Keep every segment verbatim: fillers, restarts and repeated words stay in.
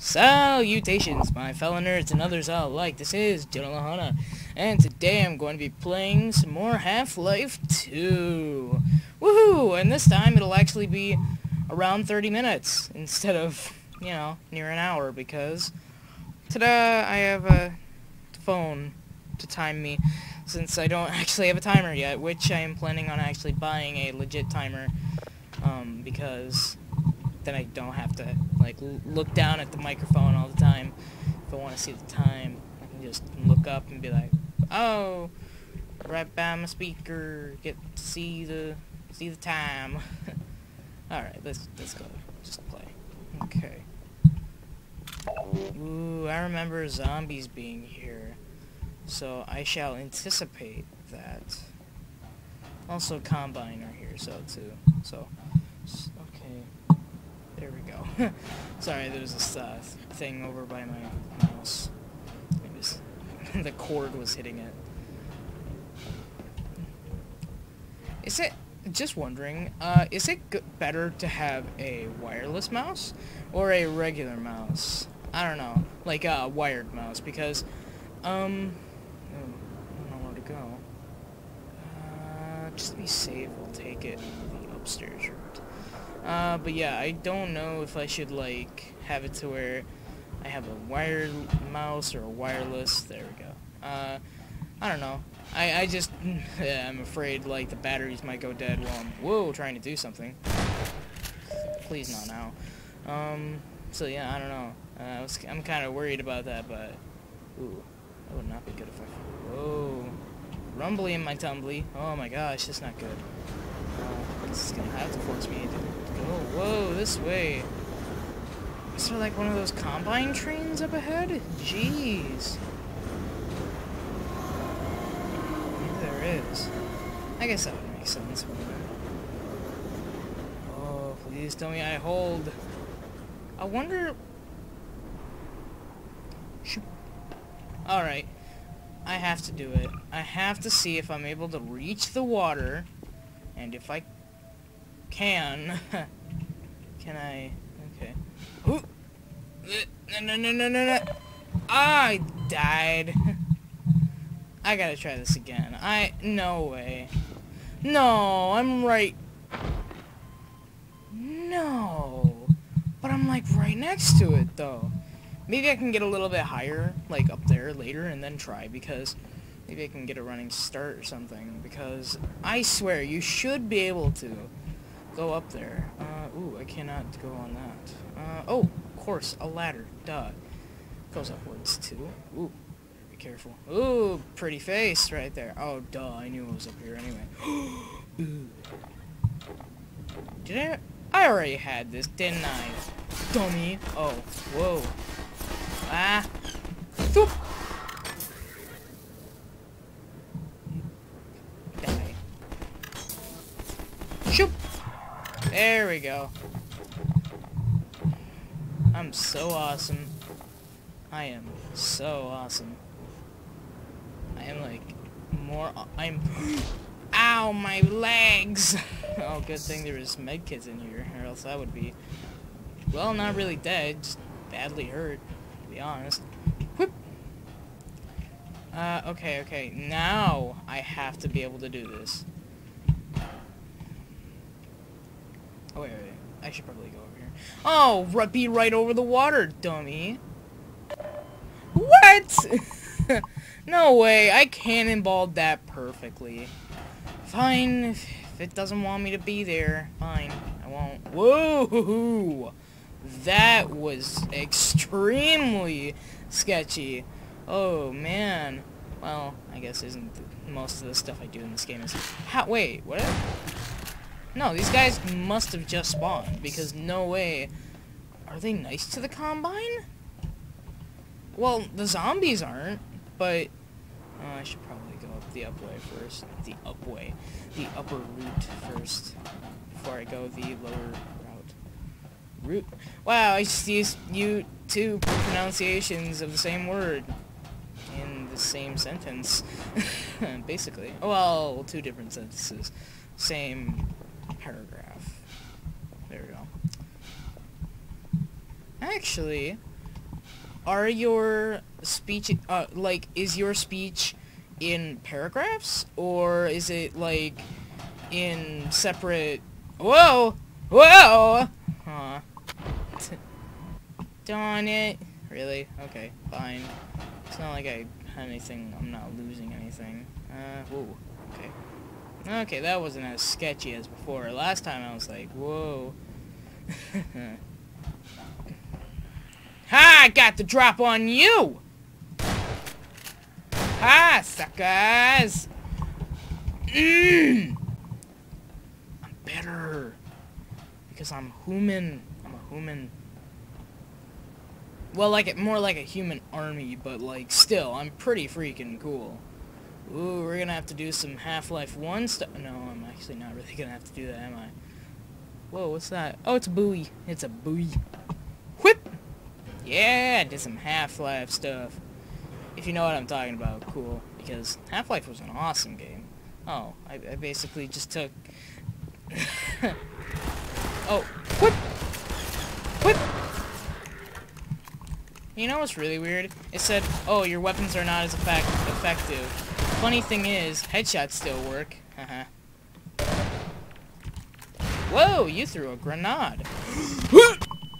Salutations, my fellow nerds and others alike. This is Jonahlahona, and today I'm going to be playing some more Half-Life two. Woohoo! And this time it'll actually be around thirty minutes instead of, you know, near an hour because, ta-da, I have a phone to time me since I don't actually have a timer yet, which I am planning on actually buying a legit timer um, because then I don't have to, like, look down at the microphone all the time. If I want to see the time, I can just look up and be like, oh, right by my speaker, get to see the, see the time. Alright, let's, let's go. Just play. Okay. Ooh, I remember zombies being here, so I shall anticipate that. Also, Combine are here, so, too. So, okay. There we go. Sorry, there was this uh, thing over by my mouse. It was the cord was hitting it. Is it... Just wondering, uh, is it g better to have a wireless mouse or a regular mouse? I don't know. Like a uh, wired mouse, because... Um... Oh, I don't know where to go. Uh, just let me save. We'll take it the upstairs route. Uh, but yeah, I don't know if I should, like, have it to where I have a wired mouse or a wireless. There we go. Uh, I don't know. I, I just, yeah, I'm afraid, like, the batteries might go dead while I'm, whoa, trying to do something. Please not now. Um, so yeah, I don't know. Uh, I was, I'm kind of worried about that, but, ooh, that would not be good if I, whoa. Rumbly in my tumbly. Oh my gosh, that's not good. Uh, this is gonna have to force me to... Oh, whoa, this way. Is there like one of those Combine trains up ahead? Jeez. Maybe there is. I guess that would make sense. Oh, please tell me I hold. I wonder... Alright. I have to do it. I have to see if I'm able to reach the water, and if I... Can can I? Okay. Ooh. No no no no no no! I died. I gotta try this again. I no way. No, I'm right. No, but I'm like right next to it though. Maybe I can get a little bit higher, like up there later, and then try because maybe I can get a running start or something. Because I swear you should be able to. Go up there. Uh, ooh, I cannot go on that. Uh, oh, of course, a ladder. Duh. Goes upwards, too. Ooh, be careful. Ooh, pretty face right there. Oh, duh, I knew it was up here anyway. Ooh. Did I? I already had this, didn't I? Dummy. Oh, whoa. Ah. Thoop. Die. Shoop. There we go. I'm so awesome. I am so awesome. I am like more. I'm. Ow, my legs! Oh, good thing there was med kits in here, or else I would be. Well, not really dead, just badly hurt, to be honest. Whip. Uh, okay, okay. Now I have to be able to do this. Oh, wait, wait, wait, I should probably go over here. Oh, be right over the water, dummy. What? No way, I cannonballed that perfectly. Fine, if, if it doesn't want me to be there, fine, I won't. Whoa, that was extremely sketchy. Oh, man. Well, I guess isn't the, most of the stuff I do in this game is... How, wait, what? No, these guys must have just spawned, because no way... Are they nice to the Combine? Well, the zombies aren't, but... Oh, I should probably go up the up way first. The up way. The upper route first. Before I go the lower route. Root. Wow, I just used you two pronunciations of the same word. In the same sentence. Basically. Well, two different sentences. Same... paragraph. There we go. Actually, are your speech, uh, like, is your speech in paragraphs? Or is it, like, in separate... Whoa! Whoa! Huh. Darn it. Really? Okay, fine. It's not like I had anything, I'm not losing anything. Uh, whoa. Okay. Okay, that wasn't as sketchy as before. Last time I was like, whoa. Ha! I got the drop on you! Ha, suckers! Mmm! I'm better. Because I'm human. I'm a human. Well, like it more like a human army, but like still, I'm pretty freaking cool. Ooh, we're gonna have to do some Half-Life one stuff. No, I'm actually not really gonna have to do that, am I? Whoa, what's that? Oh, it's a buoy. It's a buoy. Whip! Yeah, I did some Half-Life stuff. If you know what I'm talking about, cool. Because Half-Life was an awesome game. Oh, I, I basically just took... Oh, whip! Whip! You know what's really weird? It said, oh, your weapons are not as effect effective. Funny thing is, headshots still work. Haha. Whoa, you threw a grenade.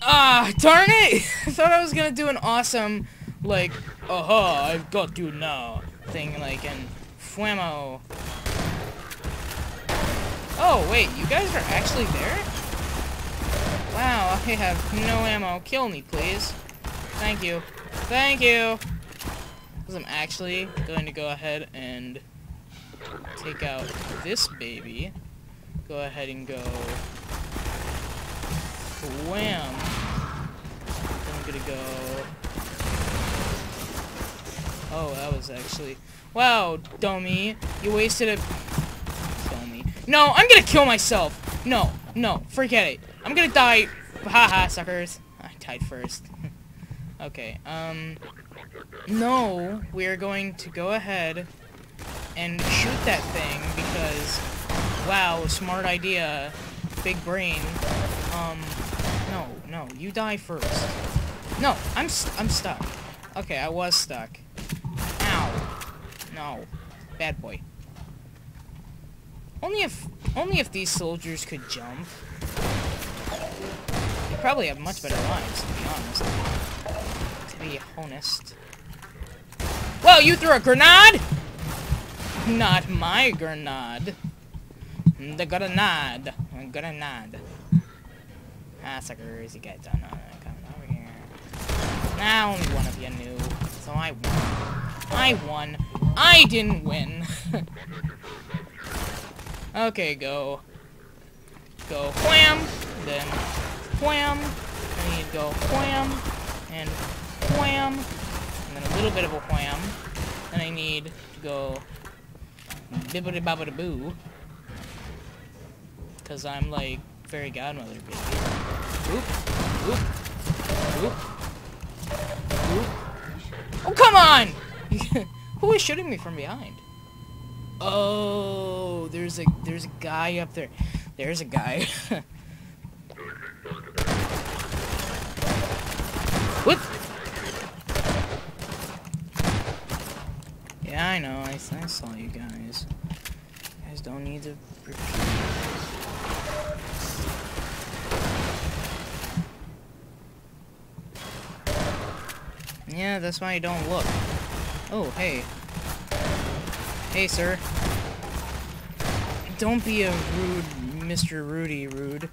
Ah, darn it! I thought I was gonna do an awesome, like, aha, I've got you now thing, like, and fuemo. Oh, wait, you guys are actually there? Wow, I have no ammo. Kill me, please. Thank you. Thank you! Because I'm actually going to go ahead and take out this baby. Go ahead and go... Wham! I'm gonna go... Oh, that was actually... Wow, dummy. You wasted a... Dummy. No, I'm gonna kill myself! No, no, forget it. I'm gonna die. Haha, suckers. I died first. Okay, um... No, we're going to go ahead and shoot that thing because... Wow, smart idea. Big brain. Um... No, no, you die first. No, I'm st I'm stuck. Okay, I was stuck. Ow. No. Bad boy. Only if only if these soldiers could jump. They probably have much better lives, to be honest. To be honest. Whoa, you threw a grenade? Not my grenade. The grenade. A grenade. Ah, suckers, you guys don't know that. Coming over here. Now nah, only one of you knew. So I won. I won. I didn't win. Okay, go. Go wham. Then wham. And you go wham. And wham. And then a little bit of a wham. And I need to go bibbity bobbity boo. Because I'm like fairy godmother, baby. Oop. Oop. Oop. Oop. Oh, come on! Who is shooting me from behind? Oh, there's a there's a guy up there. There's a guy. What? Yeah, I know. I, I saw you guys. You guys don't need to repeat. Yeah, that's why you don't look. Oh, hey. Hey, sir. Don't be a rude Mister Rudy rude.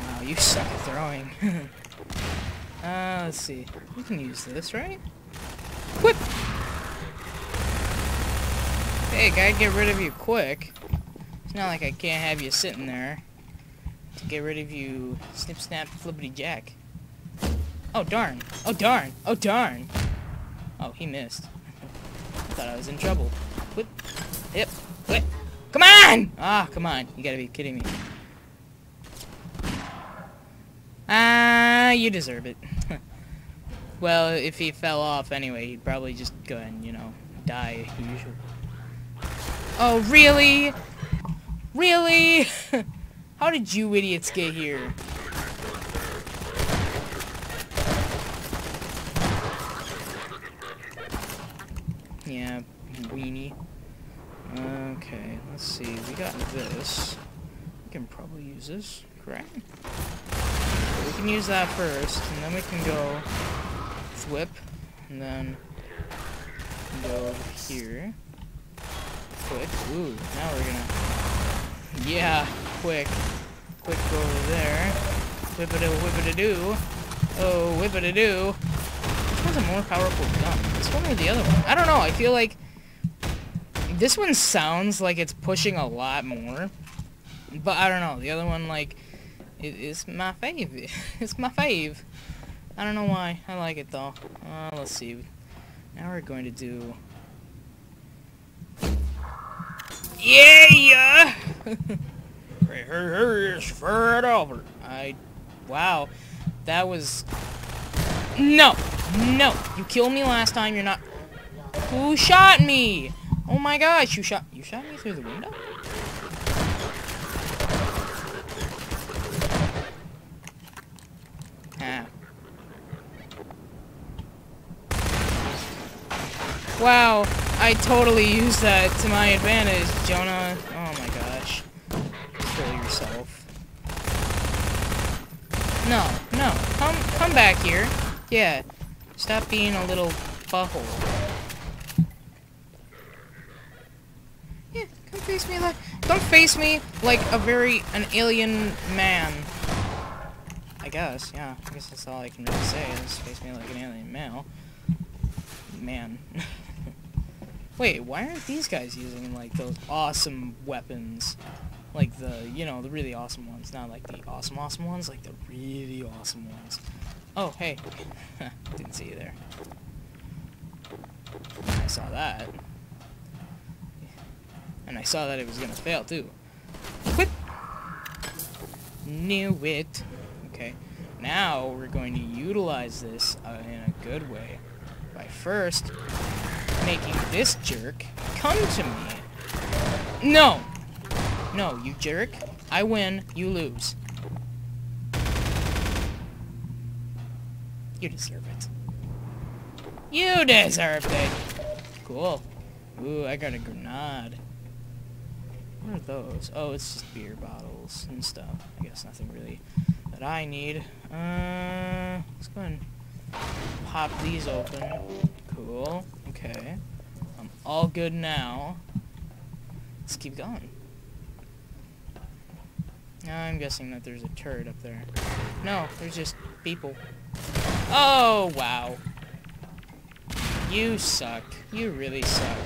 Wow, you suck at throwing. uh, let's see. We can use this, right? Quick! Hey, gotta get rid of you quick. It's not like I can't have you sitting there. To get rid of you, snip, snap, flippity jack. Oh darn! Oh darn! Oh darn! Oh, he missed. I thought I was in trouble. Whip, hip, whip. Come on! Ah, oh, come on! You gotta be kidding me. Ah, uh, you deserve it. Well, if he fell off anyway, he'd probably just go and, you know, die as usual. Oh really? Really? How did you idiots get here? Yeah, weenie. Okay, let's see. We got this. We can probably use this, correct? So we can use that first, and then we can go whip, and then go over here. Quick. Ooh, now we're gonna... Yeah, quick. Quick go over there. Whip-a-doo, whip-a-doo. Oh, whip-a-doo. Which one's a more powerful gun? This one or the other one? I don't know, I feel like... This one sounds like it's pushing a lot more. But I don't know, the other one, like... It, it's my fave. It's my fave. I don't know why. I like it, though. Uh, let's see. Now we're going to do... Yeah! Yeah. Here is Fred Albert. I... Wow. That was... No! No! You killed me last time, you're not... Who shot me? Oh my gosh, you shot... You shot me through the window? Ah. Wow, I totally used that to my advantage, Jonah. Oh my gosh. Kill yourself. No, no. Come come back here. Yeah. Stop being a little butthole. Yeah, come face me like... Don't face me like a very... an alien man. I guess, yeah. I guess that's all I can really say is face me like an alien male. Man. Wait, why aren't these guys using, like, those awesome weapons? Like the, you know, the really awesome ones. Not like the awesome, awesome ones, like the really awesome ones. Oh, hey. Didn't see you there. I saw that. And I saw that it was gonna fail, too. Quit! Knew it. Okay. Now, we're going to utilize this uh, in a good way. By first... making this jerk come to me. No! No, you jerk. I win, you lose. You deserve it. You deserve it! Cool. Ooh, I got a grenade. What are those? Oh, it's just beer bottles and stuff. I guess nothing really that I need. Uh, let's go ahead and pop these open. Cool. Okay, I'm all good now. Let's keep going. Now I'm guessing that there's a turret up there. No, there's just people. Oh, wow. You suck. You really suck.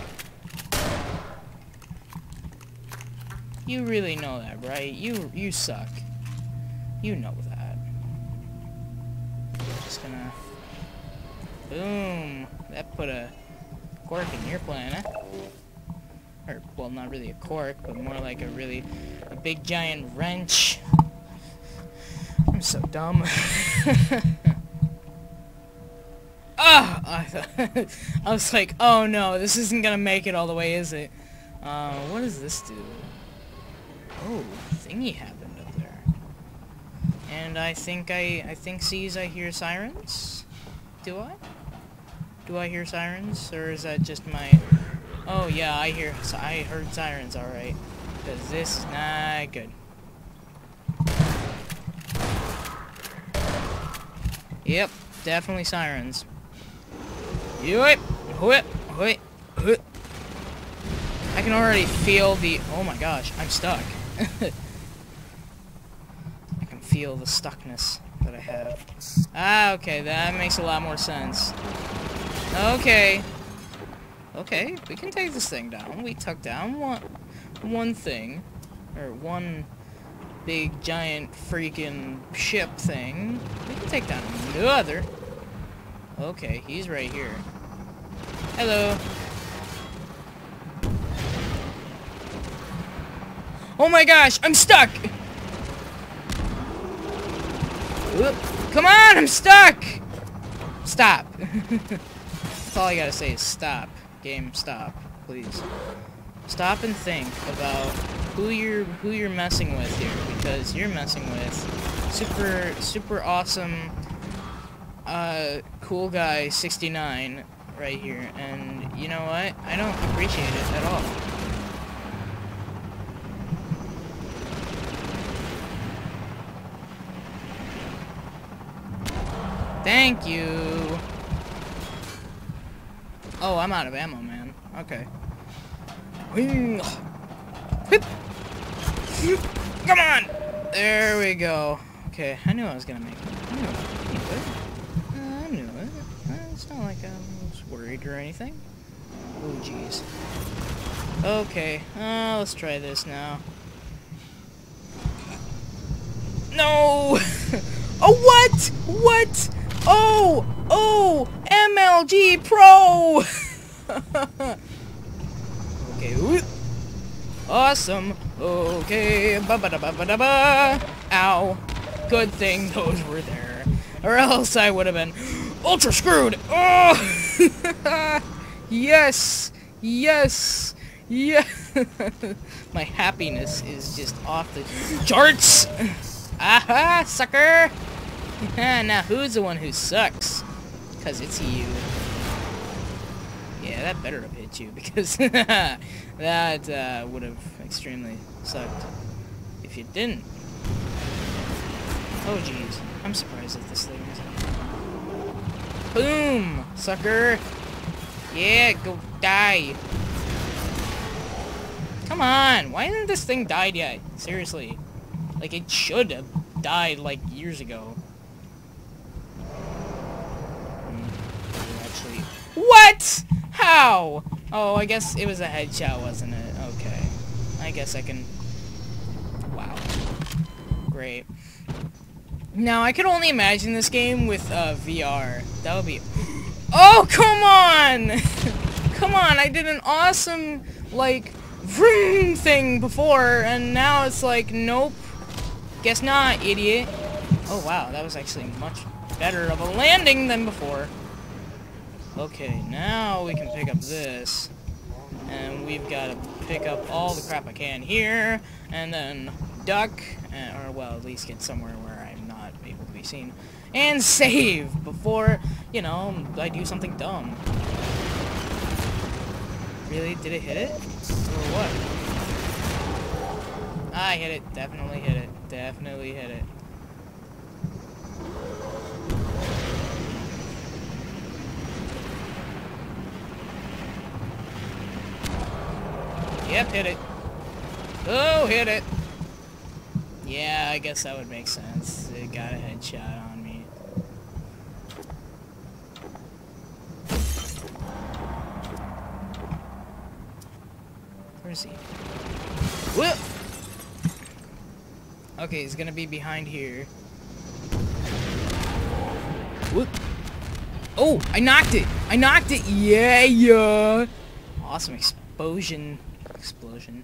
You really know that, right? You you suck. You know that. I'm just gonna... Boom. That put a... cork in your planet. Or, well, not really a cork, but more like a really... a big giant wrench. I'm so dumb. Ah! Oh, I thought... I was like, oh no, this isn't gonna make it all the way, is it? Uh, what does this do? Oh, thingy happened up there. And I think I... I think sees I hear sirens? Do I? Do I hear sirens, or is that just my... Oh, yeah, I hear... I heard sirens, alright. Because this is not good. Yep, definitely sirens. Whip, whip, whip, whip. I can already feel the... Oh my gosh, I'm stuck. I can feel the stuckness that I have. Ah, okay, that makes a lot more sense. Okay. Okay, we can take this thing down. We took down one one thing. Or one big giant freaking ship thing. We can take down another. Okay, he's right here. Hello. Oh my gosh, I'm stuck! Oop. Come on, I'm stuck! Stop. That's all I gotta say is stop. Game, stop, please. Stop and think about who you're who you're messing with here, because you're messing with super super awesome, uh, cool guy sixty-nine right here, and you know what? I don't appreciate it at all. Thank you! Oh, I'm out of ammo, man. Okay. Come on! There we go. Okay, I knew I was gonna make it. I knew it. I knew it. I knew it. It's not like I was worried or anything. Oh, jeez. Okay, uh, let's try this now. No! Oh, what? What? Oh! Oh! M L G Pro! Okay, awesome. Okay, ba ba da ba ba da ba. Ow. Good thing those were there, or else I would have been ultra screwed. Oh! Yes, yes, yes. My happiness is just off the charts. Aha, sucker. Now who's the one who sucks? Cause it's you. Yeah, that better have hit you, because that uh, would have extremely sucked if you didn't. Oh, jeez. I'm surprised that this thing isn't. Boom! Sucker! Yeah, go die! Come on! Why hasn't this thing died yet? Seriously. Like, it should have died, like, years ago. Actually... What?! How? Oh, I guess it was a headshot, wasn't it? Okay. I guess I can... Wow. Great. Now, I could only imagine this game with uh, V R. That would be... Oh, come on! Come on, I did an awesome, like, vroom thing before, and now it's like, nope. Guess not, idiot. Oh, wow, that was actually much better of a landing than before. Okay, now we can pick up this, and we've got to pick up all the crap I can here, and then duck, and, or well, at least get somewhere where I'm not able to be seen, and save before, you know, I do something dumb. Really? Did it hit it? Or what? I hit it. Definitely hit it. Definitely hit it. Yep, hit it. Oh, hit it. Yeah, I guess that would make sense. It got a headshot on me. Where is he? Whoop! Okay, he's gonna be behind here. Whoop! Oh, I knocked it! I knocked it! Yeah, yeah! Awesome explosion. Explosion.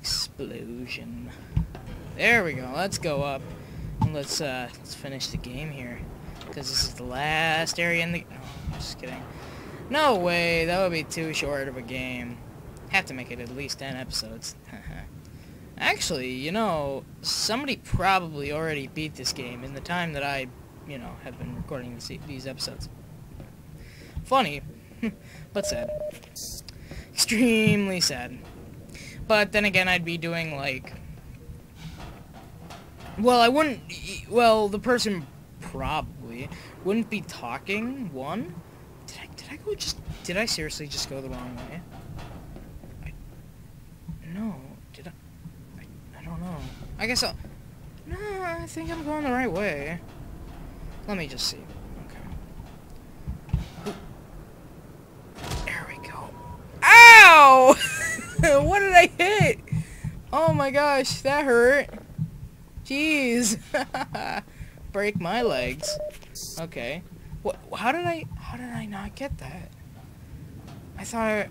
Explosion. There we go. Let's go up. And let's uh let's finish the game here. Cause this is the last area in the no, I'm just kidding. No way, that would be too short of a game. Have to make it at least ten episodes. Actually, you know, somebody probably already beat this game in the time that I, you know, have been recording this, these episodes. Funny, but sad. Extremely sad. But then again, I'd be doing like... Well, I wouldn't... Well, the person probably wouldn't be talking. One? Did I, did I go just... Did I seriously just go the wrong way? I, no. Did I, I... I don't know. I guess I'll... No, I think I'm going the right way. Let me just see. Okay. Ooh. There we go. Ow! What did I hit? Oh my gosh, that hurt. Jeez. Break my legs. Okay. What? How did I? How did I not get that? I thought. I...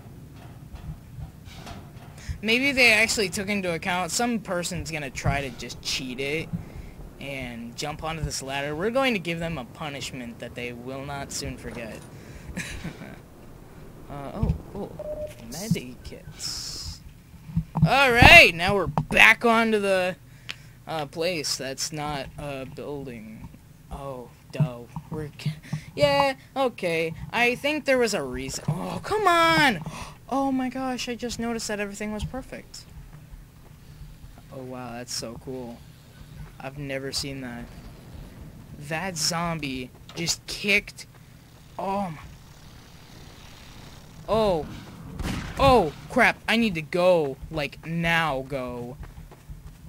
Maybe they actually took into account. Some person's gonna try to just cheat it and jump onto this ladder. We're going to give them a punishment that they will not soon forget. Uh, oh, cool. Medikits. Alright, now we're back onto the uh, place that's not a building. Oh, duh. We're, Yeah, okay. I think there was a reason. Oh, come on! Oh my gosh, I just noticed that everything was perfect. Oh wow, that's so cool. I've never seen that. That zombie just kicked. Oh my. Oh. Oh, crap. I need to go. Like, now go.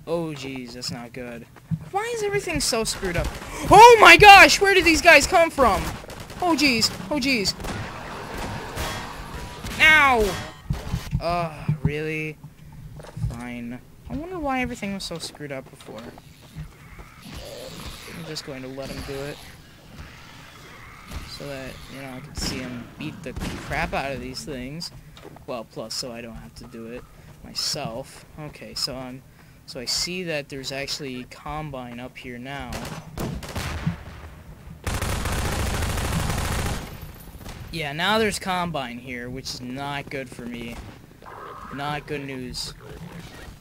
Oh, jeez. That's not good. Why is everything so screwed up? Oh, my gosh! Where did these guys come from? Oh, jeez. Oh, jeez. Ow! Uh, really? Fine. I wonder why everything was so screwed up before. I'm just going to let him do it. So that, you know, I can see him beat the crap out of these things. Well, plus, so I don't have to do it myself. Okay, so I'm... So I see that there's actually a combine up here now. Yeah, now there's combine here, which is not good for me. Not good news.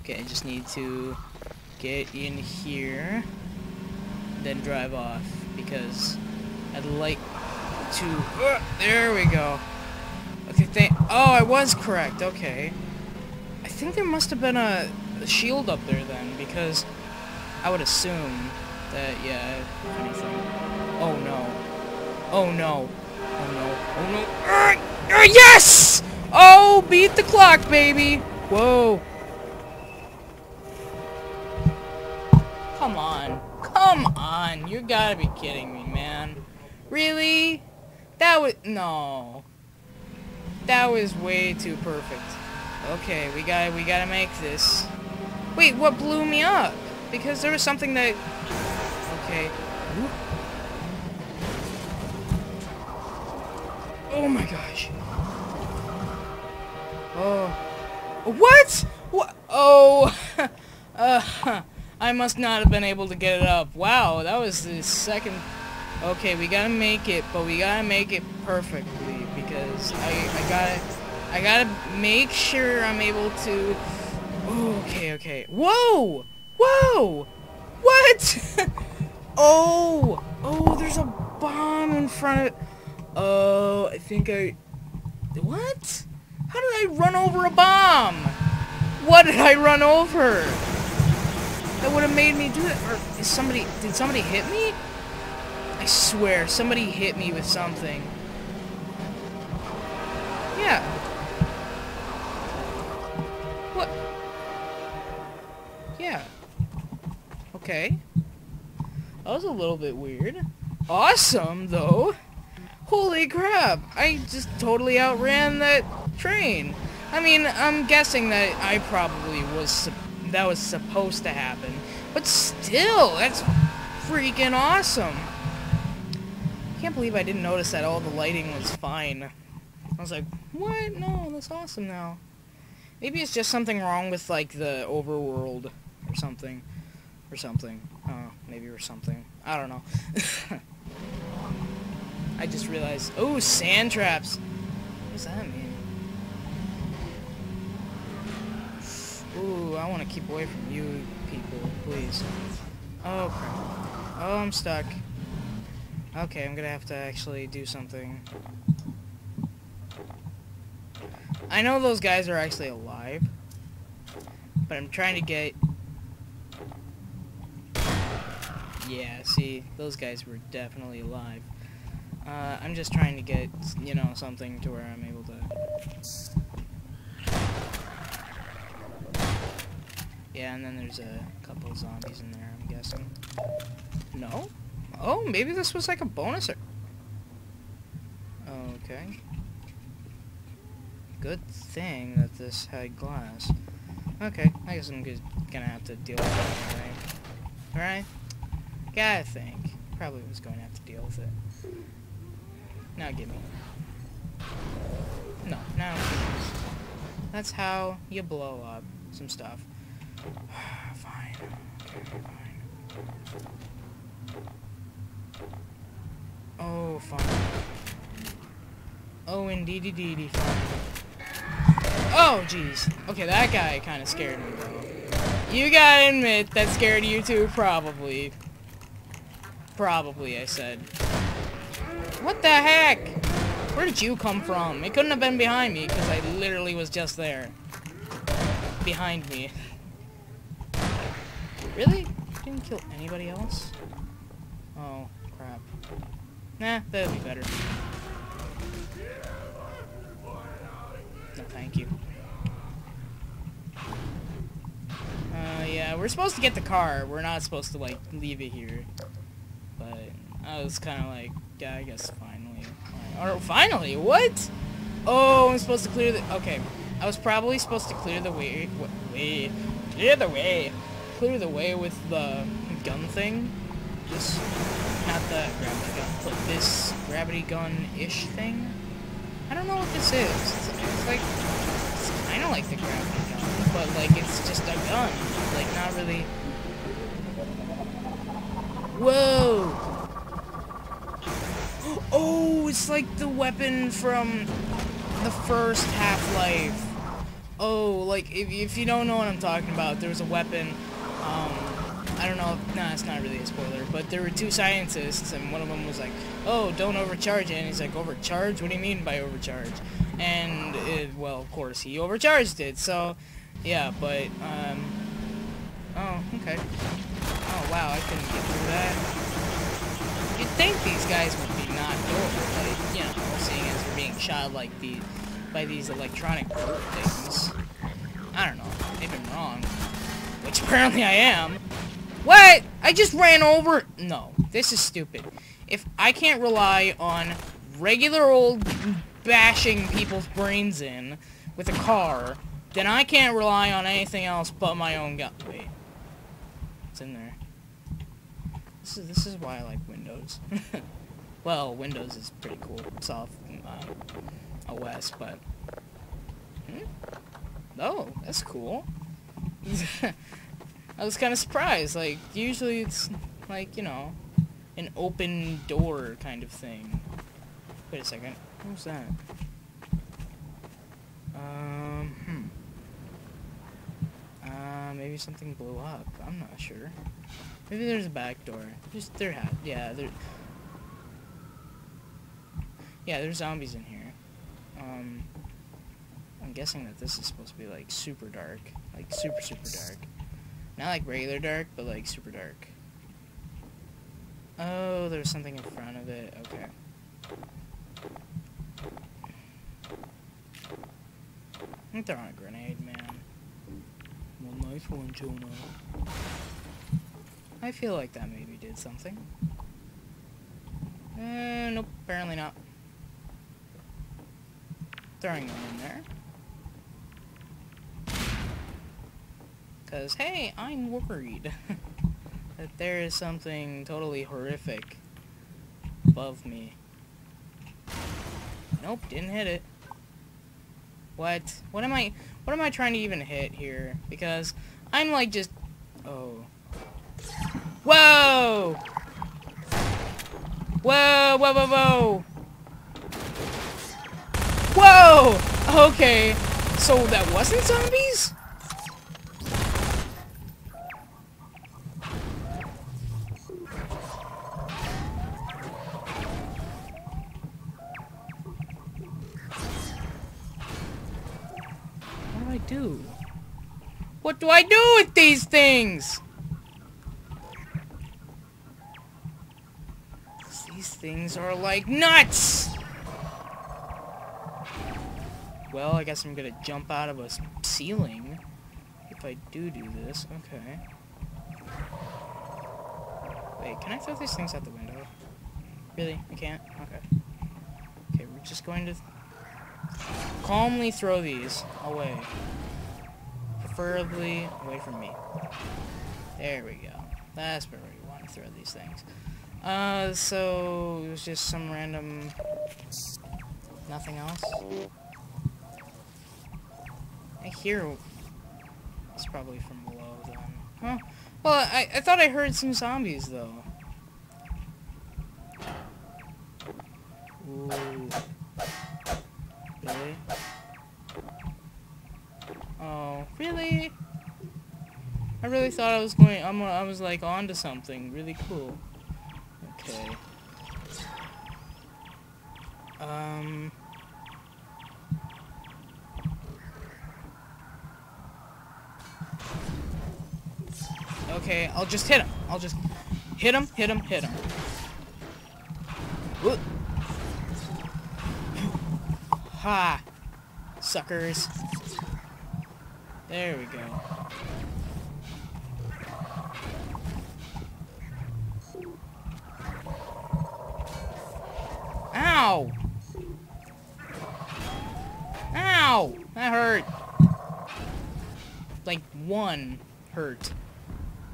Okay, I just need to get in here, then drive off, because I'd like to... Uh, there we go. Okay, thank... Oh, I was correct. Okay. I think there must have been a... A shield up there then, because I would assume that, yeah, if anything. Oh no. Oh no. Oh no. Oh no. Uh, uh, yes! Oh, beat the clock, baby! Whoa. Come on. Come on. You gotta be kidding me, man. Really? That was. No. That was way too perfect. Okay, we gotta, we gotta make this. Wait, what blew me up? Because there was something that... Okay. Oh my gosh. Oh. What? What? Oh. uh, I must not have been able to get it up. Wow, that was the second... Okay, we gotta make it, but we gotta make it perfectly. Because I, I gotta... I gotta make sure I'm able to... Okay, okay. Whoa! Whoa! What? Oh! Oh, there's a bomb in front of... Oh, I think I... What? How did I run over a bomb? What did I run over? That would have made me do it. Or is somebody... Did somebody hit me? I swear, somebody hit me with something. Yeah. What? Yeah. Okay. That was a little bit weird. Awesome, though. Holy crap. I just totally outran that train. I mean, I'm guessing that I probably was... That was supposed to happen. But still, that's freaking awesome. I can't believe I didn't notice that all the lighting was fine. I was like, what? No, that's awesome now. Maybe it's just something wrong with, like, the overworld or something. Or something. Uh, maybe or something. I don't know. I just realized... Oh, sand traps! What does that mean? Ooh, I want to keep away from you people, please. Oh, crap. Oh, I'm stuck. Okay, I'm gonna have to actually do something. I know those guys are actually alive, but I'm trying to get... Yeah, see, those guys were definitely alive. Uh, I'm just trying to get, you know, something to where I'm able to... Yeah, and then there's a couple of zombies in there, I'm guessing. No? Oh, maybe this was like a bonus or... Okay. Good thing that this had glass. Okay, I guess I'm just gonna have to deal with it anyway. Alright? Gotta think. Probably was going to have to deal with it. Now give me. No, now please. That's how you blow up some stuff. Fine. Okay, fine. Oh, fine. Oh, indeedy deedy fine. Oh, jeez. Okay, that guy kind of scared me, though. You gotta admit, that scared you too, probably. Probably, I said. What the heck? Where did you come from? It couldn't have been behind me, because I literally was just there. Behind me. Really? Didn't kill anybody else? Oh, crap. Nah, that'd be better. No, thank you. Uh, yeah, we're supposed to get the car. We're not supposed to, like, leave it here. But I was kind of like, yeah, I guess finally. Or oh, finally, what? Oh, I'm supposed to clear the... Okay, I was probably supposed to clear the way... way clear the way. Clear the way with the gun thing. This, not the gravity gun, but this gravity gun-ish thing. I don't know what this is. It's, it's like... It's kind of like the gravity gun, but, like, it's just a gun. Like, not really... Whoa! Oh, it's like the weapon from the first Half-Life. Oh, like, if, if you don't know what I'm talking about, there was a weapon, um, I don't know, if, nah, it's not really a spoiler, but there were two scientists, and one of them was like, oh, don't overcharge it, and he's like, overcharge? What do you mean by overcharge? And, it, well, of course, he overcharged it, so, yeah, but, um, oh, okay. Oh, wow, I couldn't get through that. You'd think these guys would be knocked over, like, you know, seeing as we're being shot like the, by these electronic things. I don't know. They've been wrong. Which apparently I am. What? I just ran over? No. This is stupid. If I can't rely on regular old bashing people's brains in with a car, then I can't rely on anything else but my own gun. Wait. It's in there. This is, this is why I like Windows. Well, Windows is pretty cool. Soft um, O S, but... Hmm? Oh, that's cool. I was kind of surprised. Like, usually it's, like, you know, an open door kind of thing. Wait a second. Who's that? Um, hmm. Uh, maybe something blew up. I'm not sure. Maybe there's a back door. Just there had yeah, there Yeah, there's zombies in here. Um I'm guessing that this is supposed to be like super dark. Like super super dark. Not like regular dark, but like super dark. Oh, there's something in front of it. Okay. I think they're on a grenade, man. Well, nice one, Jonah. I feel like that maybe did something. Uh, nope, apparently not. Throwing them in there. Because, hey, I'm worried that there is something totally horrific above me. Nope, didn't hit it. What? What am I, what am I trying to even hit here? Because I'm like just... Oh... Whoa! Whoa, whoa, whoa, whoa! Whoa! Okay, so that wasn't zombies? What do I do? What do I do with these things? These things are like nuts! Well, I guess I'm gonna jump out of a ceiling if I do do this. Okay. Wait, can I throw these things out the window? Really? I can't? Okay. Okay, we're just going to calmly throw these away. Preferably away from me. There we go. That's where we want to throw these things. Uh, so, it was just some random... Nothing else? I hear... It's probably from below, then. Huh? Well, I, I thought I heard some zombies, though. Ooh. Really? Oh, really? I really thought I was going... I'm, I was, like, onto something. Really cool. Okay. Um... Okay, I'll just hit him. I'll just hit him, hit him, hit him. Whoop. Ha! Suckers. There we go. Ow! Ow! That hurt. Like, one hurt.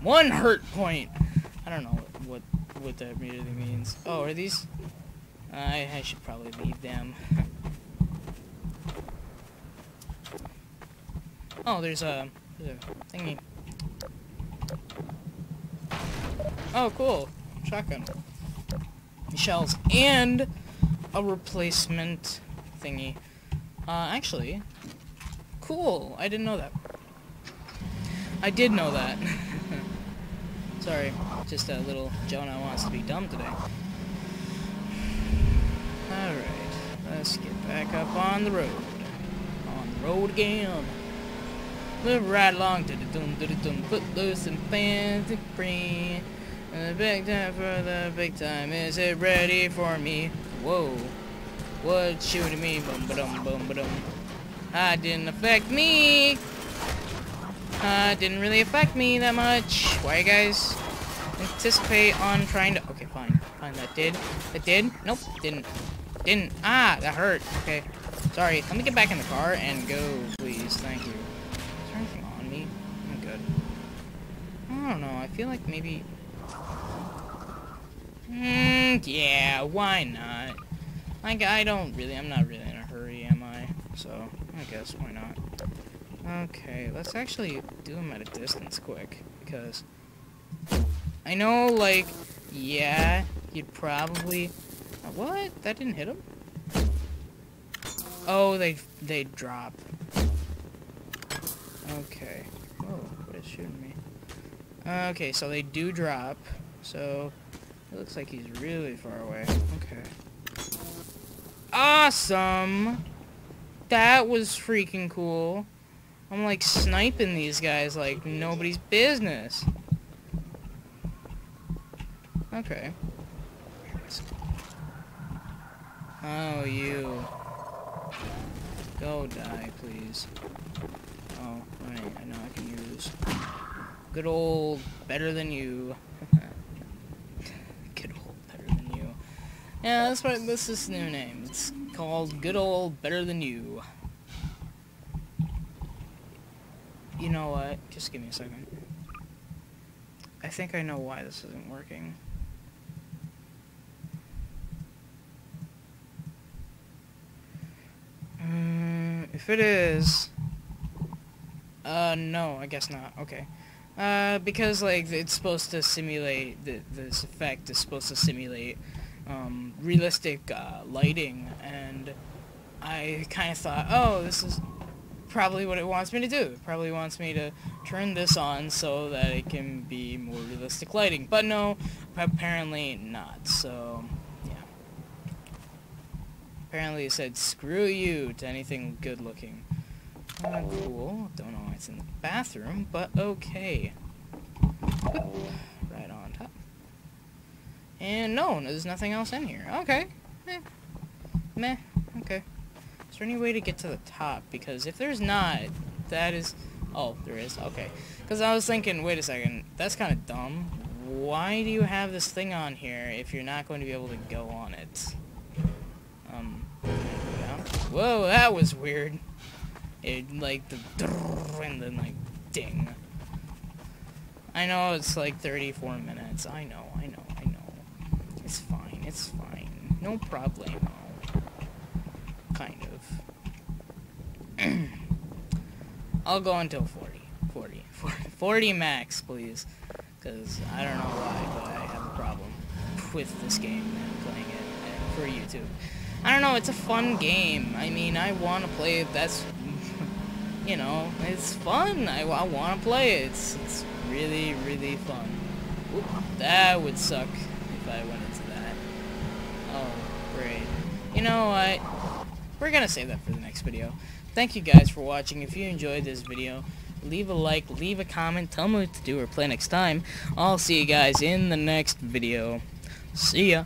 One hurt point! I don't know what what, what that really means. Oh, are these? Uh, I, I should probably leave them. Oh, there's a, there's a thingy. Oh, cool. Shotgun. Shells. And a replacement thingy. Uh, actually, cool. I didn't know that. I did know that. Sorry, just a little Jonah wants to be dumb today. Alright, let's get back up on the road. On the road again. Live right along to the doom, to the doom, foot loose and fancy. The big time for the big time, is it ready for me? Whoa, what's shooting me? Boom, ba-dum, boom, ba-dum. Ah, didn't affect me! Uh, didn't really affect me that much. Why you guys anticipate on trying to... Okay, fine. Fine, that did. That did? Nope, didn't. Didn't. Ah, that hurt. Okay. Sorry. Let me get back in the car and go, please. Thank you. Is there anything on me? I'm good. I don't know. I feel like maybe... Hmm, yeah, why not? Like, I don't really... I'm not really in a hurry, am I? So, I guess why not? Okay, let's actually do them at a distance quick, because I know, like, yeah, you'd probably... What? That didn't hit him? Oh, they they drop. Okay. Whoa, what is shooting me? Okay, so they do drop, so it looks like he's really far away. Okay. Awesome! That was freaking cool. I'm, like, sniping these guys like nobody's business. Okay. Oh, you. Go die, please. Oh, right. I know I can use good old better than you. Good old better than you. Yeah, that's what this is new name. It's called good old better than you. You know what? Just give me a second. I think I know why this isn't working. Um, if it is... Uh, no, I guess not. Okay. Uh, because, like, it's supposed to simulate... The, this effect is supposed to simulate um, realistic uh, lighting, and I kind of thought, oh, this is... probably what it wants me to do. It probably wants me to turn this on so that it can be more realistic lighting. But no, apparently not. So, yeah. Apparently it said, screw you to anything good looking. Uh, cool. Don't know why it's in the bathroom, but okay. Whoop. Right on top. And no, there's nothing else in here. Okay. Meh. Meh. Okay. Is there any way to get to the top? Because if there's not, that is... Oh, there is. Okay. Because I was thinking, wait a second, that's kind of dumb. Why do you have this thing on here if you're not going to be able to go on it? Um... Yeah. Whoa, that was weird. It, like, the... And then, like, ding. I know it's, like, thirty-four minutes. I know, I know, I know. It's fine, it's fine. No problem. Kind of. I'll go until forty, forty, forty, forty max, please. Because I don't know why, but I have a problem with this game and playing it for YouTube. I don't know, it's a fun game. I mean, I want to play it. That's, you know, it's fun. I, I want to play it. It's, it's really, really fun. Oop, that would suck if I went into that. Oh, great. know what? We're gonna save that for the next video. Thank you guys for watching. If you enjoyed this video, leave a like, leave a comment, tell me what to do or play next time. I'll see you guys in the next video. See ya.